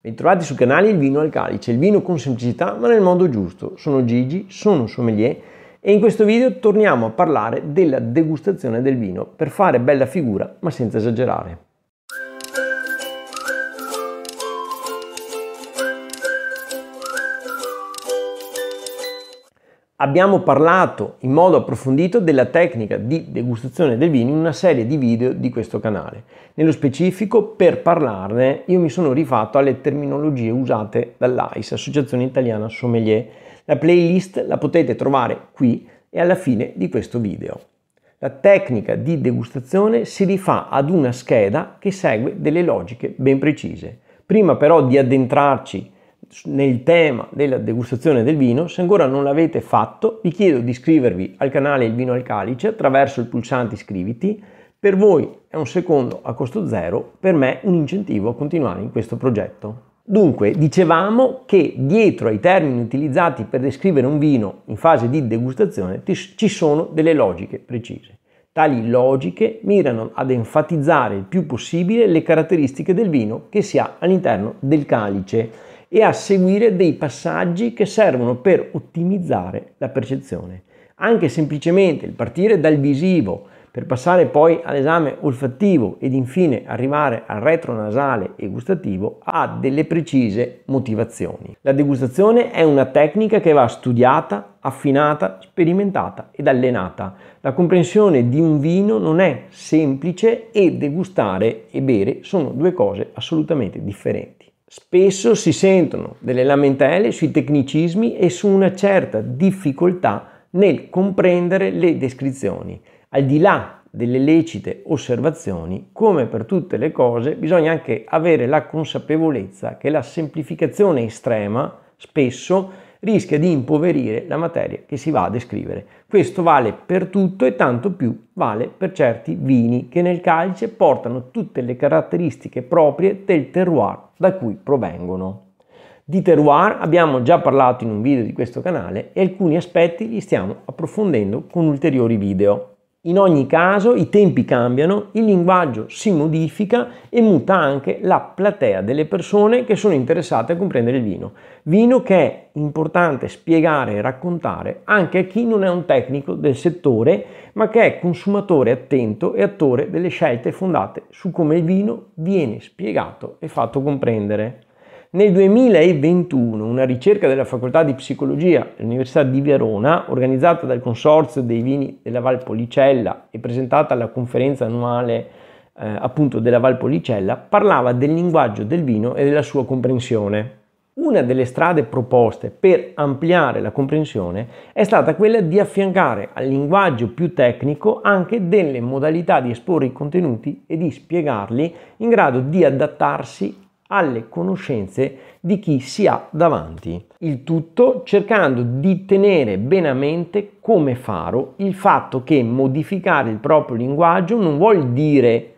Bentrovati sul canale Il Vino al Calice, il vino con semplicità ma nel modo giusto. Sono Gigi, sono un sommelier e in questo video torniamo a parlare della degustazione del vino per fare bella figura ma senza esagerare. Abbiamo parlato in modo approfondito della tecnica di degustazione del vino in una serie di video di questo canale. Nello specifico, per parlarne, io mi sono rifatto alle terminologie usate dall'AIS, Associazione Italiana Sommelier. La playlist la potete trovare qui e alla fine di questo video. La tecnica di degustazione si rifà ad una scheda che segue delle logiche ben precise. Prima però di addentrarci nel tema della degustazione del vino, se ancora non l'avete fatto, vi chiedo di iscrivervi al canale Il Vino al Calice attraverso il pulsante iscriviti. Per voi è un secondo a costo zero, per me un incentivo a continuare in questo progetto. Dunque, dicevamo che dietro ai termini utilizzati per descrivere un vino in fase di degustazione ci sono delle logiche precise. Tali logiche mirano ad enfatizzare il più possibile le caratteristiche del vino che si ha all'interno del calice e a seguire dei passaggi che servono per ottimizzare la percezione. Anche semplicemente il partire dal visivo per passare poi all'esame olfattivo ed infine arrivare al retronasale e gustativo ha delle precise motivazioni. La degustazione è una tecnica che va studiata, affinata, sperimentata ed allenata. La comprensione di un vino non è semplice e degustare e bere sono due cose assolutamente differenti. Spesso si sentono delle lamentele sui tecnicismi e su una certa difficoltà nel comprendere le descrizioni. Al di là delle lecite osservazioni, come per tutte le cose, bisogna anche avere la consapevolezza che la semplificazione estrema spesso rischia di impoverire la materia che si va a descrivere. Questo vale per tutto e tanto più vale per certi vini che nel calice portano tutte le caratteristiche proprie del terroir da cui provengono. Di terroir abbiamo già parlato in un video di questo canale e alcuni aspetti li stiamo approfondendo con ulteriori video. In ogni caso i tempi cambiano, il linguaggio si modifica e muta anche la platea delle persone che sono interessate a comprendere il vino. Vino che è importante spiegare e raccontare anche a chi non è un tecnico del settore, ma che è consumatore attento e attore delle scelte fondate su come il vino viene spiegato e fatto comprendere. Nel 2021 una ricerca della Facoltà di Psicologia dell'Università di Verona, organizzata dal Consorzio dei Vini della Valpolicella e presentata alla conferenza annuale appunto della Valpolicella, parlava del linguaggio del vino e della sua comprensione. Una delle strade proposte per ampliare la comprensione è stata quella di affiancare al linguaggio più tecnico anche delle modalità di esporre i contenuti e di spiegarli in grado di adattarsi alle conoscenze di chi si ha davanti. Il tutto cercando di tenere ben a mente come faro il fatto che modificare il proprio linguaggio non vuol dire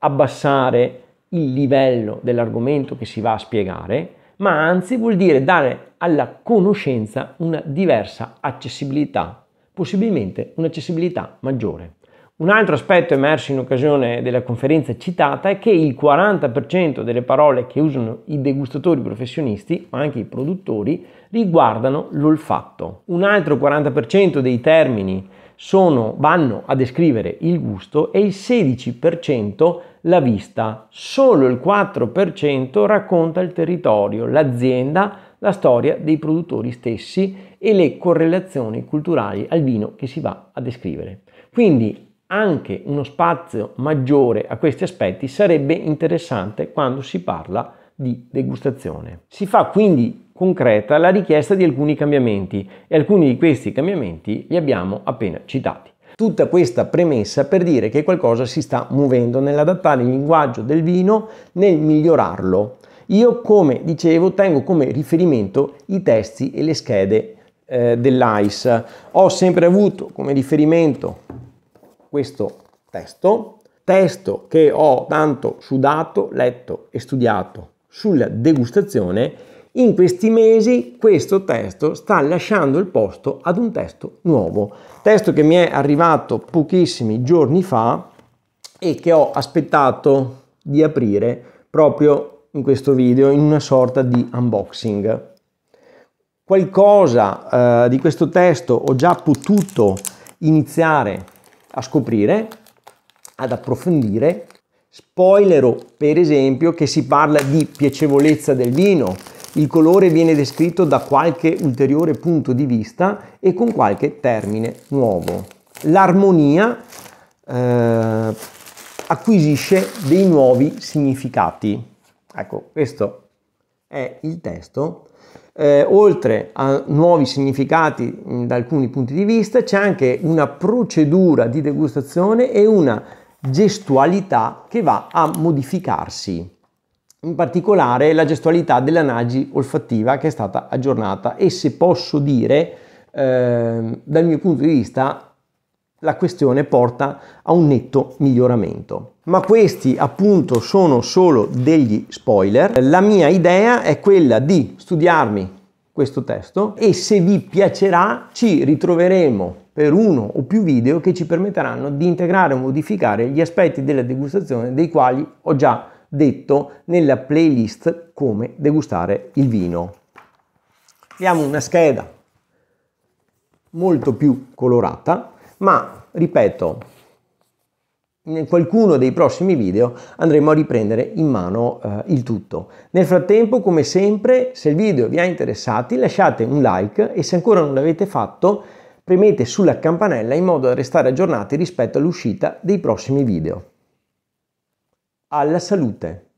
abbassare il livello dell'argomento che si va a spiegare, ma anzi vuol dire dare alla conoscenza una diversa accessibilità, possibilmente un'accessibilità maggiore. Un altro aspetto emerso in occasione della conferenza citata è che il 40% delle parole che usano i degustatori professionisti, ma anche i produttori, riguardano l'olfatto. Un altro 40% dei termini vanno a descrivere il gusto e il 16% la vista. Solo il 4% racconta il territorio, l'azienda, la storia dei produttori stessi e le correlazioni culturali al vino che si va a descrivere. Quindi anche uno spazio maggiore a questi aspetti sarebbe interessante quando si parla di degustazione. Si fa quindi concreta la richiesta di alcuni cambiamenti e alcuni di questi cambiamenti li abbiamo appena citati. Tutta questa premessa per dire che qualcosa si sta muovendo nell'adattare il linguaggio del vino, nel migliorarlo. Io, come dicevo, tengo come riferimento i testi e le schede dell'AIS. Ho sempre avuto come riferimento questo testo che ho tanto sudato, letto e studiato sulla degustazione. In questi mesi questo testo sta lasciando il posto ad un testo nuovo, testo che mi è arrivato pochissimi giorni fa e che ho aspettato di aprire proprio in questo video in una sorta di unboxing. Qualcosa di questo testo ho già potuto iniziare a scoprire, ad approfondire. Spoilero per esempio che si parla di piacevolezza del vino, il colore viene descritto da qualche ulteriore punto di vista e con qualche termine nuovo. L'armonia acquisisce dei nuovi significati. Ecco, questo è il testo. Oltre a nuovi significati da alcuni punti di vista, c'è anche una procedura di degustazione e una gestualità che va a modificarsi. In particolare la gestualità dell'anagi olfattiva, che è stata aggiornata e, se posso dire, dal mio punto di vista la questione porta a un netto miglioramento. Ma questi appunto sono solo degli spoiler. La mia idea è quella di studiarmi questo testo e, se vi piacerà, ci ritroveremo per uno o più video che ci permetteranno di integrare o modificare gli aspetti della degustazione, dei quali ho già detto nella playlist Come degustare il vino. Abbiamo una scheda molto più colorata, ma ripeto, in qualcuno dei prossimi video andremo a riprendere in mano il tutto. Nel frattempo, come sempre, se il video vi ha interessati, lasciate un like e, se ancora non l'avete fatto, premete sulla campanella in modo da restare aggiornati rispetto all'uscita dei prossimi video. Alla salute!